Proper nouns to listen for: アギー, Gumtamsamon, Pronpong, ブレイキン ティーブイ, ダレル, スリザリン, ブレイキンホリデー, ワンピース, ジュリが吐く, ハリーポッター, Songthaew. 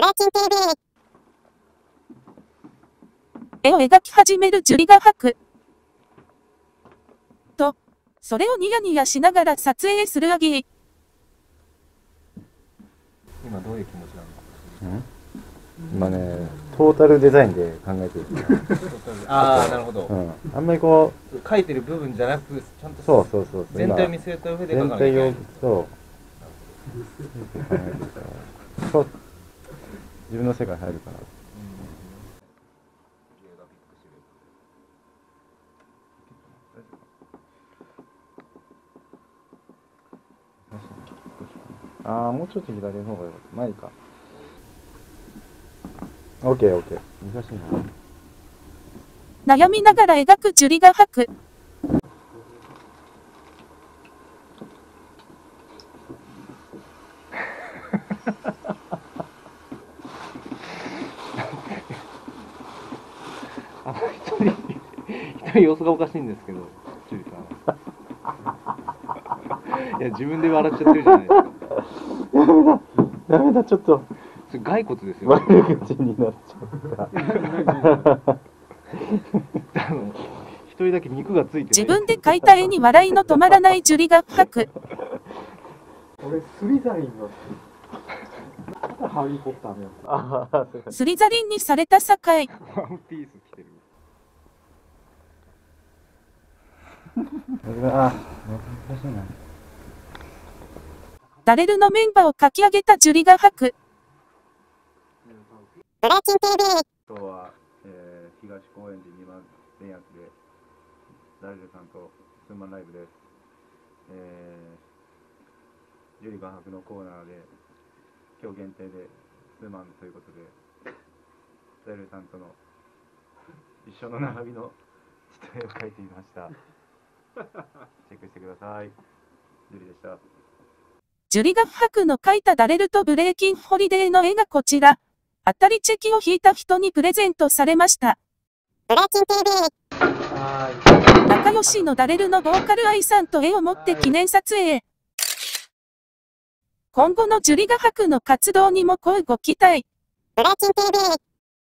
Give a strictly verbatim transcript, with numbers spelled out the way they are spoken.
ブレイキン ティーブイ。 絵を描き始めるジュリが吐く。と、それをニヤニヤしながら撮影するアギー。今どういう気持ちなの？ん？今ね、トータルデザインで考えてる。ああ、なるほど。うん、あんまりこう描いてる部分じゃなく、ちゃんとそうそうそう全体を見据えた上で描かなきゃいけない。そう、自分の世界入るかな。ああ、もうちょっと左の方がよかった。前か。オッケー、オッケー。難しいな。悩みながら描くジュリが吐く。あの一人、一人様子がおかしいんですけど、ジュリさん。いや、自分で笑っちゃってるじゃないですか。ダメだ、ダメだ、ちょっと。骸骨ですよ。悪口になっちゃった。一人だけ肉がついて。自分で描いた絵に笑いの止まらないジュリが吐く。俺スリザリンの。ハリーポッターのやつ。スリザリンにされた堺。ワンピース着てる。あ、難しいな。ダレルのメンバーを書き上げたジュリが吐く。ブレイキン ティーブイ。 今日は、えー、東高円寺にばん連役でダレルさんとツーマンライブです。えー、ジュリが吐くのコーナーで今日限定でツーマンということでダレルさんとの一緒の並びのちょっと絵を描いてみました。チェックしてください。ジュリでした。ジュリが吐くの描いたダレルとブレイキンホリデーの絵がこちら。当たりチェキを引いた人にプレゼントされました。ブレイキン ティーブイ。 仲良しのダレルのボーカル愛さんと絵を持って記念撮影。今後のジュリが吐くの活動にも乞うご期待。ブレイキン ティーブイ。